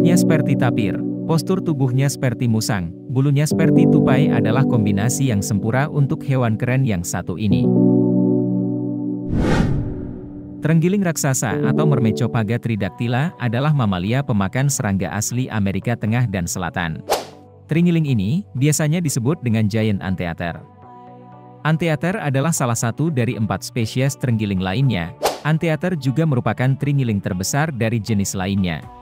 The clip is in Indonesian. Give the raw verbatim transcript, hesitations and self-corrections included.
Bentuknya seperti tapir, postur tubuhnya seperti musang, bulunya seperti tupai adalah kombinasi yang sempurna untuk hewan keren yang satu ini. Terenggiling raksasa atau Mermechopaga tridactyla adalah mamalia pemakan serangga asli Amerika Tengah dan Selatan. Terenggiling ini biasanya disebut dengan giant anteater. Anteater adalah salah satu dari empat spesies terenggiling lainnya. Anteater juga merupakan terenggiling terbesar dari jenis lainnya.